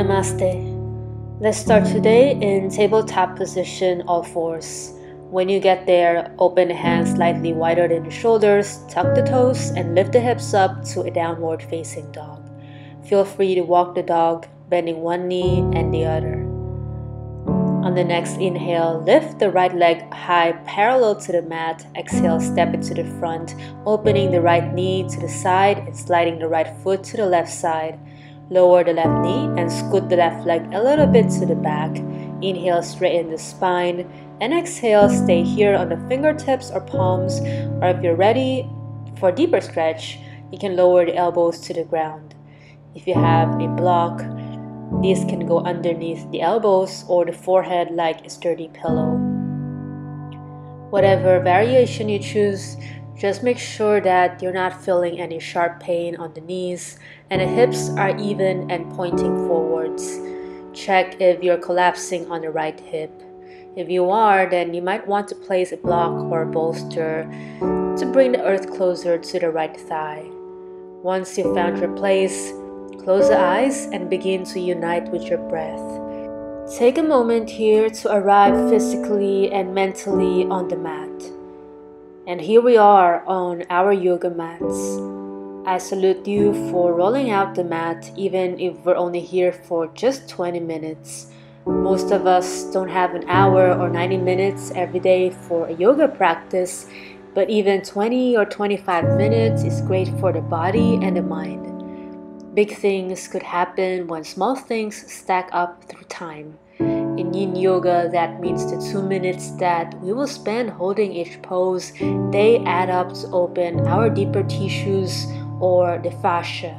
Namaste. Let's start today in tabletop position, all fours. When you get there, open the hands slightly wider than the shoulders, tuck the toes, and lift the hips up to a downward facing dog. Feel free to walk the dog, bending one knee and the other. On the next inhale, lift the right leg high parallel to the mat. Exhale, step it to the front, opening the right knee to the side and sliding the right foot to the left side. Lower the left knee and scoot the left leg a little bit to the back. Inhale, straighten the spine, and exhale, stay here on the fingertips or palms, or if you're ready for a deeper stretch, you can lower the elbows to the ground. If you have a block, these can go underneath the elbows or the forehead like a sturdy pillow. Whatever variation you choose, just make sure that you're not feeling any sharp pain on the knees and the hips are even and pointing forwards. Check if you're collapsing on the right hip. If you are, then you might want to place a block or a bolster to bring the earth closer to the right thigh. Once you've found your place, close the eyes and begin to unite with your breath. Take a moment here to arrive physically and mentally on the mat. And here we are on our yoga mats. I salute you for rolling out the mat even if we're only here for just 20 minutes. Most of us don't have an hour or 90 minutes every day for a yoga practice, but even 20 or 25 minutes is great for the body and the mind. Big things could happen when small things stack up through time. In Yin Yoga, that means the 2 minutes that we will spend holding each pose, they add up to open our deeper tissues or the fascia.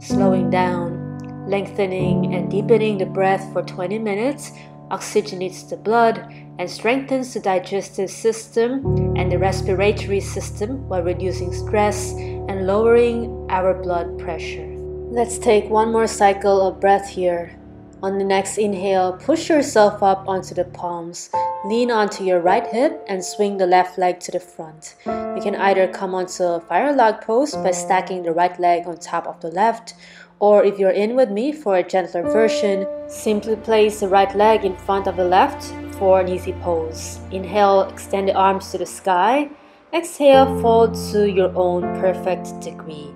Slowing down, lengthening and deepening the breath for 20 minutes oxygenates the blood and strengthens the digestive system and the respiratory system while reducing stress and lowering our blood pressure. Let's take one more cycle of breath here. On the next inhale, push yourself up onto the palms, lean onto your right hip and swing the left leg to the front. You can either come onto a fire log pose by stacking the right leg on top of the left, or if you're in with me for a gentler version, simply place the right leg in front of the left for an easy pose. Inhale, extend the arms to the sky. Exhale, fold to your own perfect degree.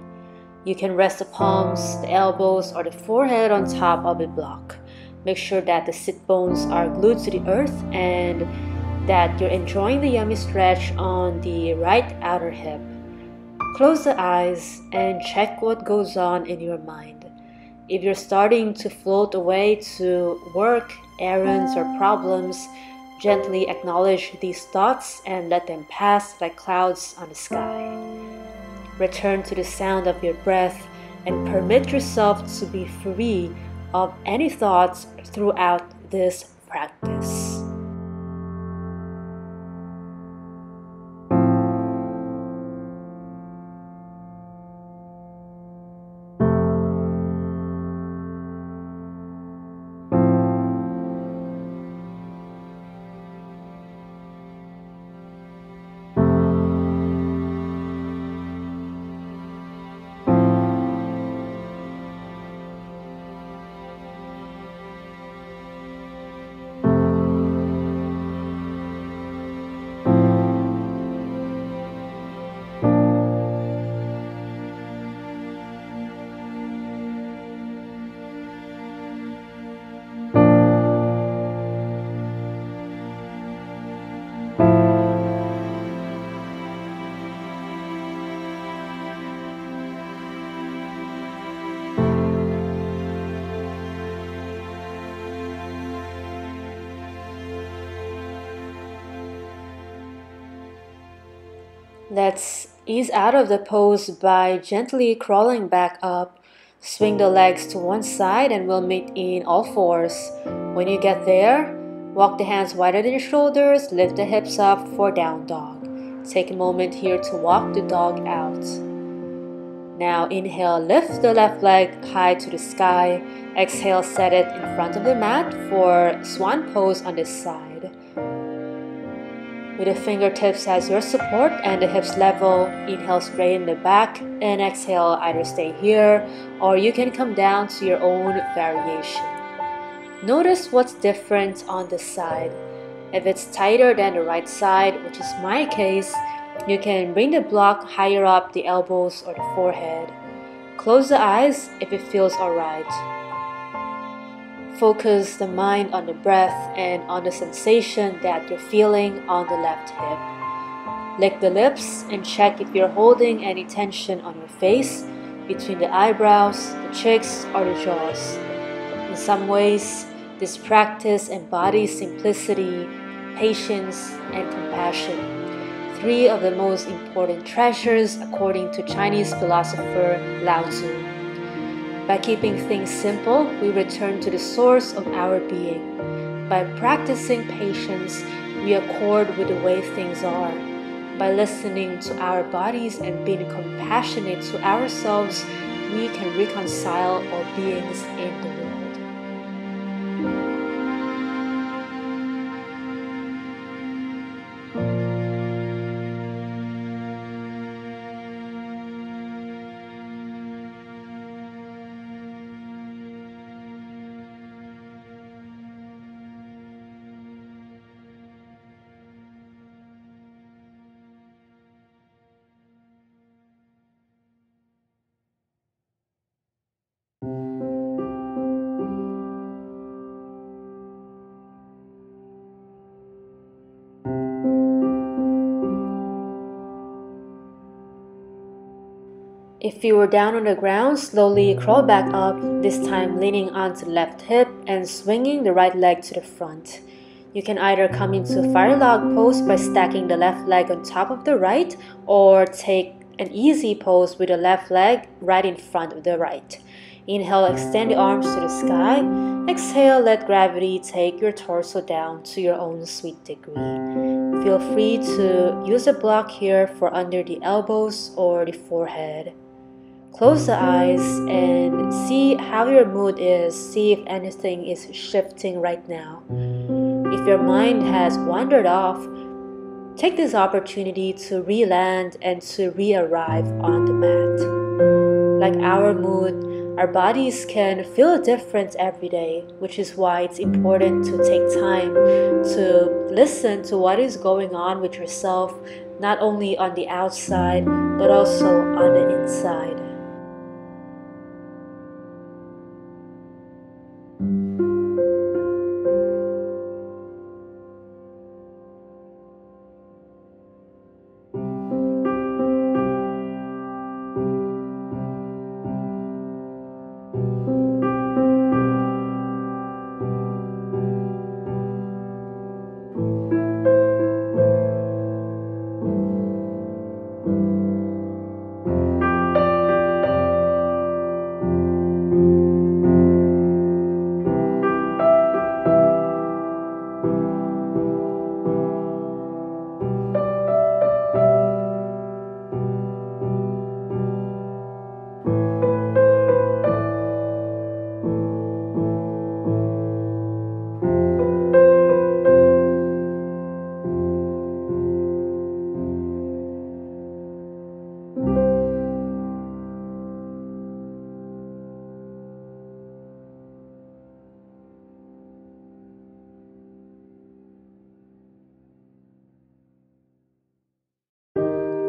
You can rest the palms, the elbows, or the forehead on top of a block. Make sure that the sit bones are glued to the earth and that you're enjoying the yummy stretch on the right outer hip. Close the eyes and check what goes on in your mind. If you're starting to float away to work, errands, or problems, gently acknowledge these thoughts and let them pass like clouds on the sky. Return to the sound of your breath and permit yourself to be free of any thoughts throughout this practice. Let's ease out of the pose by gently crawling back up. Swing the legs to one side and we'll meet in all fours. When you get there, walk the hands wider than your shoulders, lift the hips up for down dog. Take a moment here to walk the dog out. Now inhale, lift the left leg high to the sky. Exhale, set it in front of the mat for swan pose on this side. with the fingertips as your support and the hips level. Inhale, straighten the back, and exhale, either stay here or you can come down to your own variation. Notice what's different on this side. If it's tighter than the right side, which is my case, you can bring the block higher up the elbows or the forehead. Close the eyes if it feels alright. Focus the mind on the breath and on the sensation that you're feeling on the left hip. Lick the lips and check if you're holding any tension on your face, between the eyebrows, the cheeks, or the jaws. In some ways, this practice embodies simplicity, patience, and compassion, three of the most important treasures according to Chinese philosopher Lao Tzu. By keeping things simple, we return to the source of our being. By practicing patience, we accord with the way things are. By listening to our bodies and being compassionate to ourselves, we can reconcile all beings in the world. If you were down on the ground, slowly crawl back up, this time leaning onto the left hip and swinging the right leg to the front. You can either come into fire log pose by stacking the left leg on top of the right, or take an easy pose with the left leg right in front of the right. Inhale, extend the arms to the sky. Exhale, let gravity take your torso down to your own sweet degree. Feel free to use a block here for under the elbows or the forehead. Close the eyes and see how your mood is, see if anything is shifting right now. If your mind has wandered off, take this opportunity to re-land and to re-arrive on the mat. Like our mood, our bodies can feel a difference every day, which is why it's important to take time to listen to what is going on with yourself, not only on the outside, but also on the inside.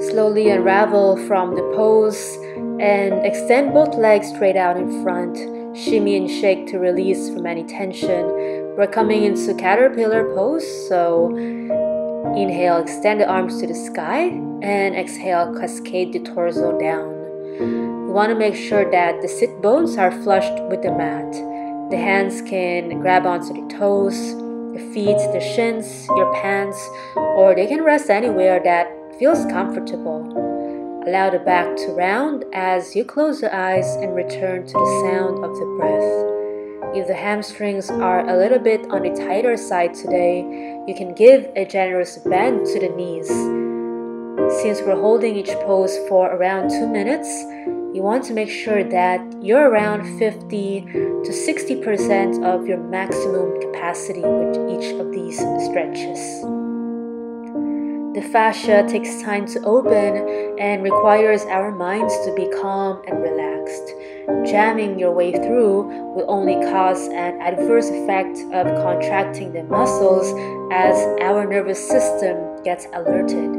Slowly unravel from the pose and extend both legs straight out in front. Shimmy and shake to release from any tension. We're coming into caterpillar pose, so inhale, extend the arms to the sky, and exhale, cascade the torso down. You want to make sure that the sit bones are flushed with the mat. The hands can grab onto the toes, the feet, the shins, your pants, or they can rest anywhere that feels comfortable. Allow the back to round as you close the eyes and return to the sound of the breath. If the hamstrings are a little bit on the tighter side today, you can give a generous bend to the knees. Since we're holding each pose for around 2 minutes, you want to make sure that you're around 50 to 60% of your maximum capacity with each of these stretches. The fascia takes time to open and requires our minds to be calm and relaxed. Jamming your way through will only cause an adverse effect of contracting the muscles as our nervous system gets alerted.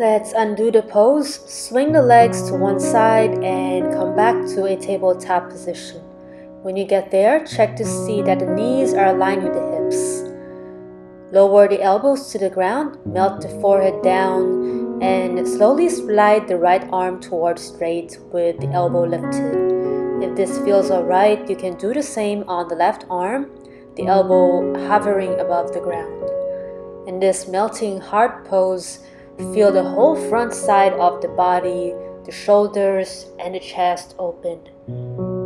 Let's undo the pose, swing the legs to one side and come back to a tabletop position. When you get there, check to see that the knees are aligned with the hips. Lower the elbows to the ground, melt the forehead down, and slowly slide the right arm towards straight with the elbow lifted. If this feels alright, you can do the same on the left arm, the elbow hovering above the ground. In this melting heart pose, feel the whole front side of the body, the shoulders, and the chest open.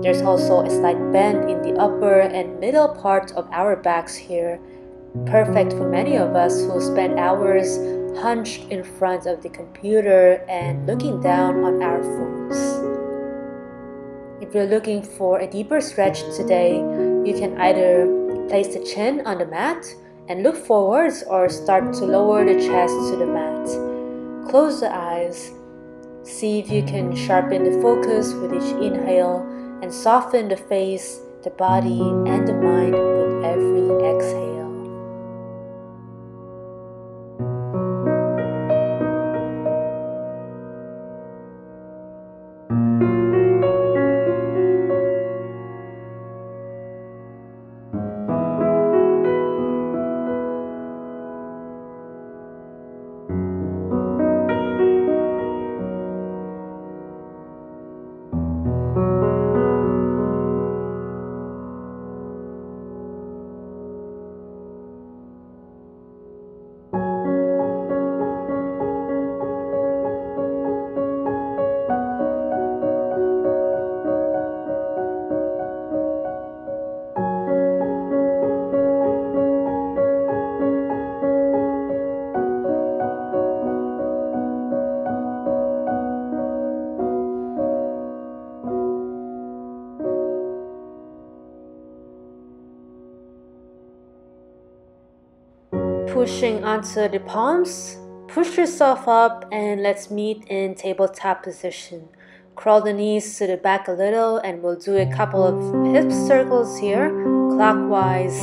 There's also a slight bend in the upper and middle part of our backs here, perfect for many of us who spend hours hunched in front of the computer and looking down on our phones. If you're looking for a deeper stretch today, you can either place the chin on the mat and look forwards or start to lower the chest to the mat. Close the eyes. See if you can sharpen the focus with each inhale and soften the face, the body, and the mind with every exhale. Pushing onto the palms, push yourself up and let's meet in tabletop position. Crawl the knees to the back a little and we'll do a couple of hip circles here, clockwise.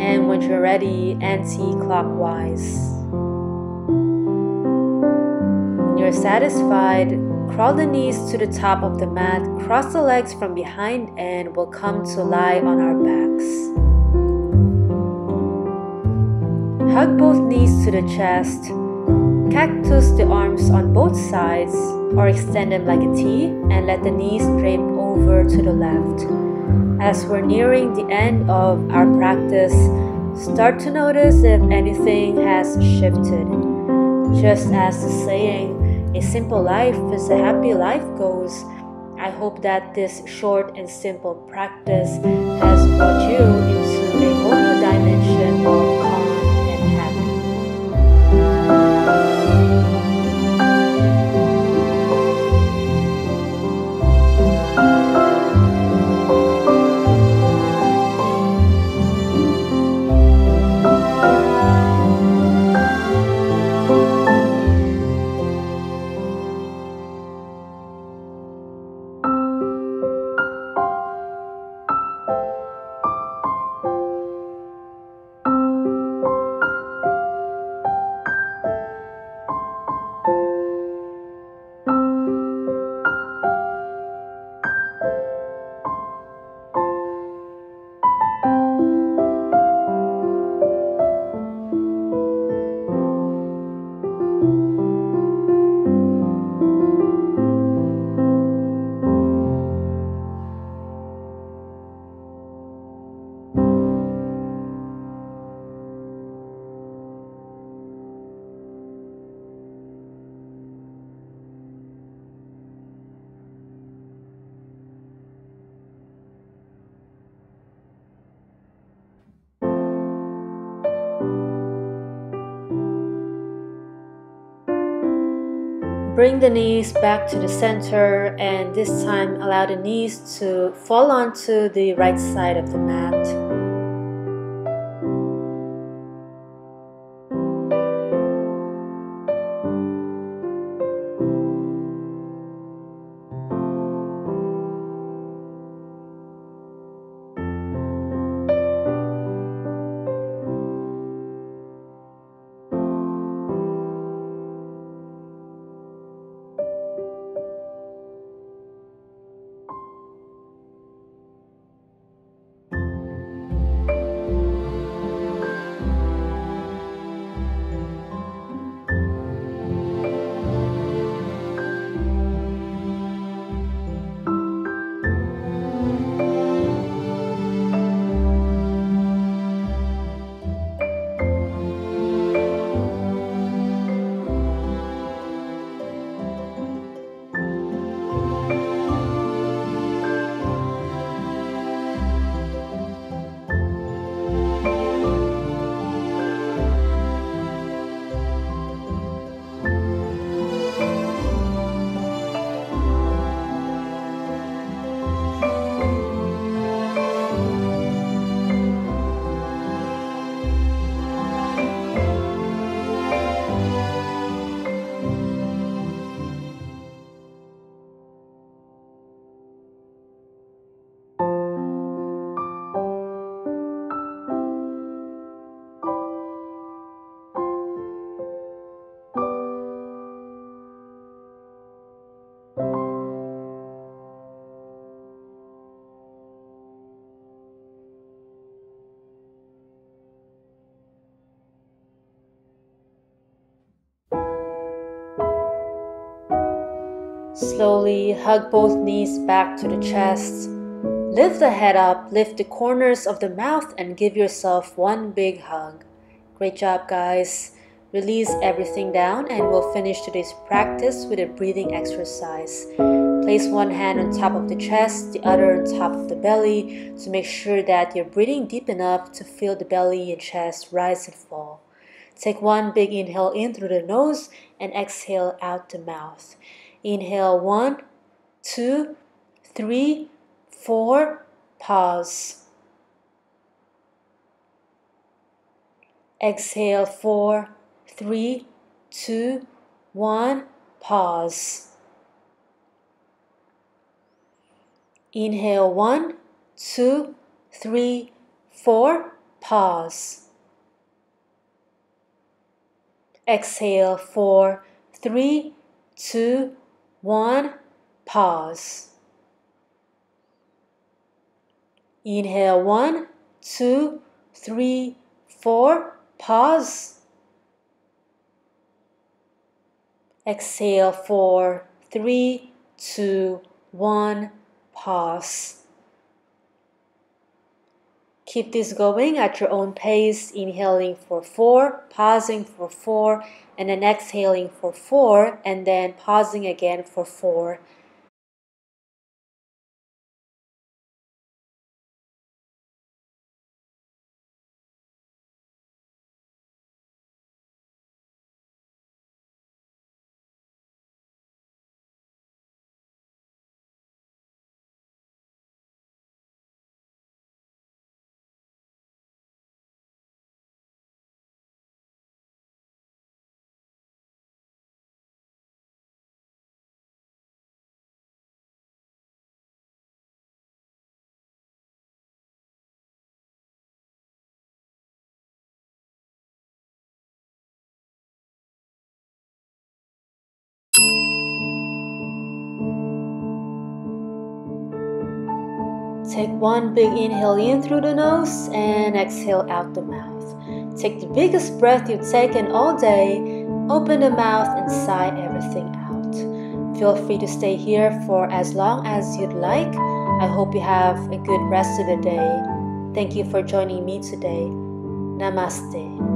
And when you're ready, anti-clockwise. When you're satisfied, crawl the knees to the top of the mat, cross the legs from behind, and we'll come to lie on our backs. Hug both knees to the chest, cactus the arms on both sides, or extend them like a T, and let the knees drape over to the left. As we're nearing the end of our practice, start to notice if anything has shifted. Just as the saying, "A simple life is a happy life" goes, I hope that this short and simple practice has brought you into a whole new dimension of calm and happiness. Bring the knees back to the center, and this time allow the knees to fall onto the right side of the mat. Slowly hug both knees back to the chest. Lift the head up, lift the corners of the mouth, and give yourself one big hug. Great job, guys. Release everything down, and we'll finish today's practice with a breathing exercise. Place one hand on top of the chest, the other on top of the belly, to make sure that you're breathing deep enough to feel the belly and chest rise and fall. Take one big inhale in through the nose and exhale out the mouth. Inhale 1, 2, 3, 4, pause. Exhale 4, 3, 2, 1, pause. Inhale 1, 2, 3, 4, pause. Exhale 4, 3, 2, 1, pause. Inhale 1, 2, 3, 4, pause. Exhale 4, 3, 2, 1, pause. Keep this going at your own pace, inhaling for 4, pausing for 4, and then exhaling for 4, and then pausing again for 4. Take one big inhale in through the nose and exhale out the mouth. Take the biggest breath you've taken all day, open the mouth and sigh everything out. Feel free to stay here for as long as you'd like. I hope you have a good rest of the day. Thank you for joining me today. Namaste.